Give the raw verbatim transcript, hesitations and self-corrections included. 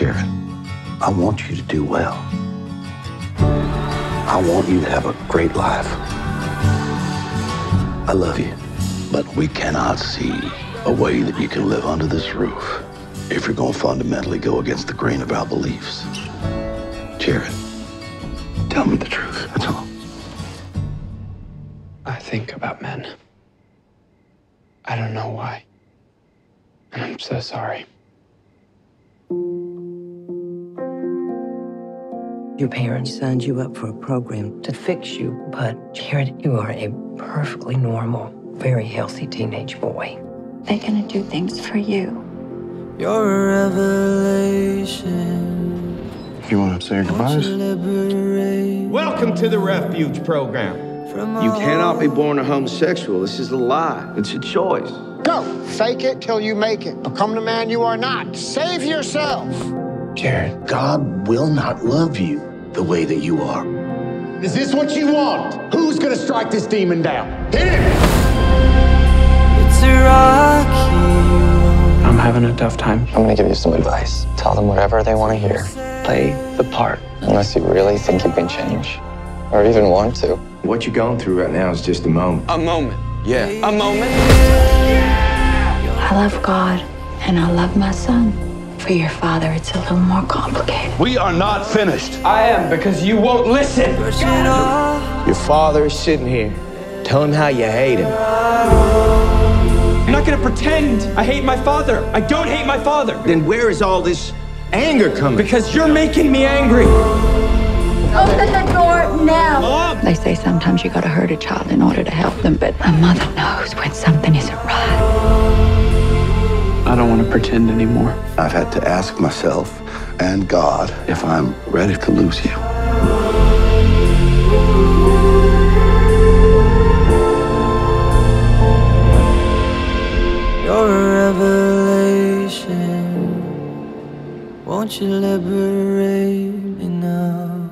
Jared, I want you to do well. I want you to have a great life. I love you, but we cannot see a way that you can live under this roof if you're going to fundamentally go against the grain of our beliefs. Jared, tell me the truth, that's all. I think about men. I don't know why. And I'm so sorry. Your parents signed you up for a program to fix you, but Jared, you are a perfectly normal, very healthy teenage boy. They're gonna do things for you. You're a revelation. You wanna say your goodbyes? Welcome to the Refuge Program. You cannot be born a homosexual. This is a lie. It's a choice. Go, fake it till you make it. Become the man you are not. Save yourself. Jared, God will not love you the way that you are. Is this what you want? Who's gonna strike this demon down? Hit him! It's a rocky. I'm having a tough time. I'm gonna give you some advice. Tell them whatever they want to hear. Play the part. Unless you really think you can change, or even want to. What you're going through right now is just a moment. A moment. Yeah. A moment. Yeah! I love God, and I love my son. For your father, it's a little more complicated. We are not finished. I am, because you won't listen. Your father is sitting here. Tell him how you hate him. I'm not gonna pretend I hate my father. I don't hate my father. Then where is all this anger coming? Because you're making me angry. Open the door now. Mom. They say sometimes you gotta hurt a child in order to help them, but a mother knows when something isn't right. I don't want to pretend anymore. I've had to ask myself and God if I'm ready to lose you. Won't you liberate me now?